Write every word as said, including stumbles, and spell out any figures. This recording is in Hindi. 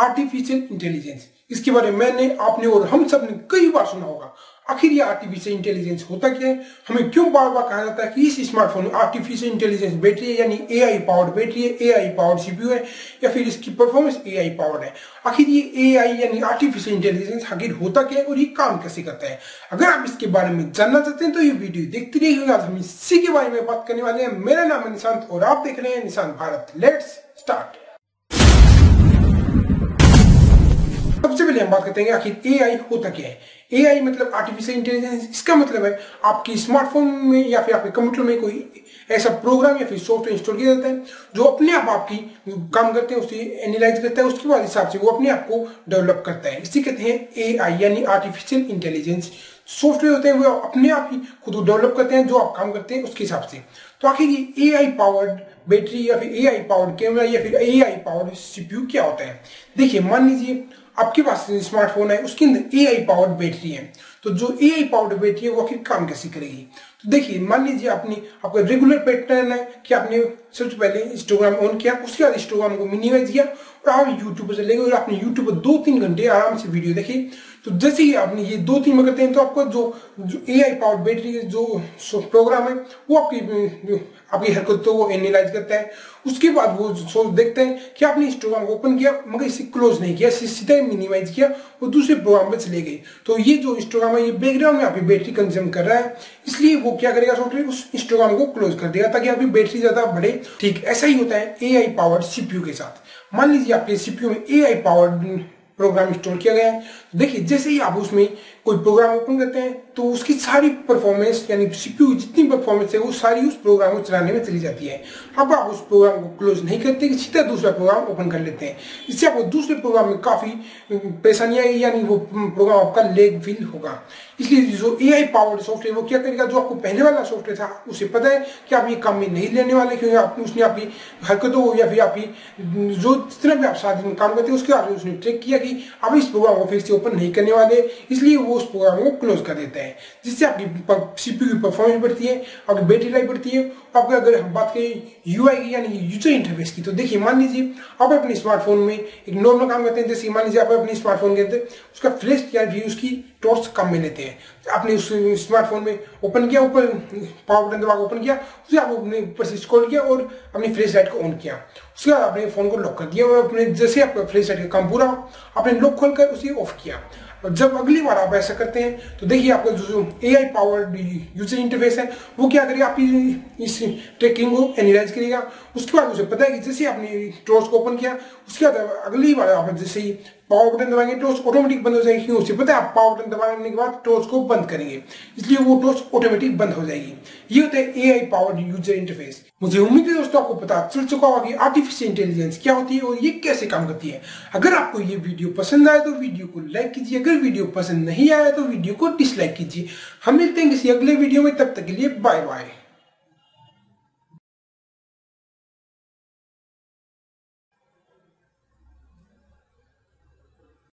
आर्टिफिशियल इंटेलिजेंस, इसके बारे में मैंने, आपने और हम सब ने कई बार सुना होगा। आखिर ये आर्टिफिशियल इंटेलिजेंस होता क्या है, हमें क्यों बार बार कहा जाता है कि इस स्मार्टफोन में आर्टिफिशियल इंटेलिजेंस बैटरी है, यानी एआई पावर्ड बैटरी है, एआई पावर्ड सीपीयू है, या फिर इसकी परफॉर्मेंस एआई पावर्ड है। आखिर ये एआई यानी आर्टिफिशियल इंटेलिजेंस आखिर होता क्या है और ये काम कैसे करता है, अगर आप इसके बारे में जानना चाहते हैं तो ये वीडियो देखते रहिएगा। हम इसी के बारे में बात करने वाले हैं। मेरा नाम है निशांत और आप देख रहे हैं निशांत भारत। Let's start. सबसे पहले हम बात करते हैं आखिर एआई होता क्या है। एआई मतलब आर्टिफिशियल इंटेलिजेंस, इसका मतलब है आपके स्मार्टफोन में या फिर आपके कंप्यूटर में कोई ऐसा प्रोग्राम या फिर सॉफ्टवेयर इंस्टॉल किया जाता है जो अपने आप आपकी काम करते हैं, उसे एनालाइज करता है, उसके बाद हिसाब से वो अपने आप को डेवलप करता है। इसी कहते हैं एआई यानी आर्टिफिशियल इंटेलिजेंस। सॉफ्टवेयर होते हैं वो अपने आप ही खुद को डेवलप करते हैं जो आप काम करते हैं उसके हिसाब से। तो आखिर ये एआई पावर्ड बैटरी या फिर एआई पावर्ड कैमरा या फिर एआई पावर्ड सीपीयू क्या होता है। देखिए, मान लीजिए आपके पास स्मार्टफोन है, उसके अंदर एआई पावर्ड बैटरी है, तो जो एआई पावर्ड बैटरी है वो आखिर काम कैसे करेगी। तो देखिए, मान लीजिए आपने आपका रेगुलर पैटर्न है कि आपने सबसे पहले इंस्टाग्राम ऑन किया, उसके बाद इंस्टाग्राम को मिनिमाइज किया और आप यूट्यूब पर चले गए और आपने यूट्यूब पर दो तीन घंटे आराम से वीडियो देखी। तो जैसे ही आपने ये दो तीन में करते हैं तो आपका जो जो एआई पावर्ड बैटरी के जो प्रोग्राम है वो आपकी आपकी हरकतों को एनालाइज करता है। उसके बाद वो सो देखते हैं कि आपने इंस्टाग्राम को ओपन किया मगर इसे क्लोज नहीं किया, इसे सीधा मिनिमाइज किया और दूसरे प्रोग्राम पर चले गए। तो ये जो इंस्टाग्राम है ये बैकग्राउंड में आपकी बैटरी कंज्यूम कर रहा है, इसलिए वो क्या करेगा, सॉफ्टवेयर उस इंस्टाग्राम को क्लोज कर देगा ताकि आपकी बैटरी ज्यादा बढ़े। ठीक ऐसा ही होता है एआई पावर्ड सीपीयू के साथ। मान लीजिए आपके सीपीयू में एआई पावर्ड प्रोग्राम इंस्टॉल किया गया है। देखिए, जैसे ही आप उसमें कोई प्रोग्राम ओपन करते हैं तो उसकी सारी परफॉर्मेंस यानी सीपीयू जितनी परफॉर्मेंस है वो सारी उस प्रोग्राम को चलाने में चली जाती है। अब आप उस प्रोग्राम को क्लोज नहीं करते, सीधा दूसरा प्रोग्राम ओपन कर लेते हैं। इससे आपको दूसरे प्रोग्राम में काफी परेशानी आएगी, यानी वो प्रोग्राम आपका लेग फील होगा। इसलिए जो एआई पावर्ड सॉफ्टवेयर वो क्या करेगा, जो आपको पहले वाला सॉफ्टवेयर था उसे पता है कि आप ये काम में नहीं लेने वाले, क्योंकि आपने उसने आपकी हरकतों या फिर आपकी जो जितना भी आप साथ में काम करते हैं उसके बाद उसने ट्रैक किया कि आप इस प्रोग्राम को फिर से ओपन नहीं करने वाले, इसलिए वो उस प्रोग्राम को क्लोज कर देता है, जिससे आपकी सीपीयू की परफॉर्मेंस बढ़ती है, आपकी बैटरी लाइफ बढ़ती है। आपके अगर हम बात करें यूआई की यानी यूजर इंटरफेस की, तो देखिए, मान लीजिए आप अपने स्मार्टफोन में एक नॉर्मल काम करते हैं, जैसे मान लीजिए आप अपने स्मार्टफोन के अंदर उसका फ्लैश या फिर उसकी टॉर्च कम में लेते हैं। आपने उस स्मार्टफोन में ओपन किया, ऊपर पावर बटन दबाकर ओपन किया, उसे आप अपने ऊपर से स्क्रॉल किया और अपनी फ्लैश लाइट को ऑन किया, उसके बाद आपने फोन को लॉक कर दिया और अपने जैसे आपका फ्लैश लाइट का काम पूरा आपने लॉक खोल कर उसे ऑफ किया। और जब अगली बार आप ऐसा करते हैं तो देखिए आपका जो एआई पावर्ड यूजर इंटरफेस है वो क्या करेगा, आपकी इस ट्रैकिंग को एनालाइज करेगा। उसके बाद उसे पता है कि जैसे आपने टॉर्च को ओपन किया, उसके बाद अगली बार आप जैसे ही पावर बटन दबाएंगे टॉर्च ऑटोमेटिक बंद हो जाएगी, क्योंकि उसे पता है आप पावर बटन दबाने के बाद टॉर्च को बंद करेंगे, इसलिए वो टॉर्च ऑटोमेटिक बंद हो जाएगी। ये होता है एआई पावर्ड यूजर इंटरफेस। मुझे उम्मीद है दोस्तों आपको पता चल चुका होगा कि आर्टिफिशियल इंटेलिजेंस क्या होती है और ये कैसे काम करती है। अगर आपको ये वीडियो पसंद आए तो वीडियो को लाइक कीजिए, अगर वीडियो पसंद नहीं आया तो वीडियो को डिसलाइक कीजिए। हम मिलते हैं किसी अगले वीडियो में, तब तक के लिए बाय बाय।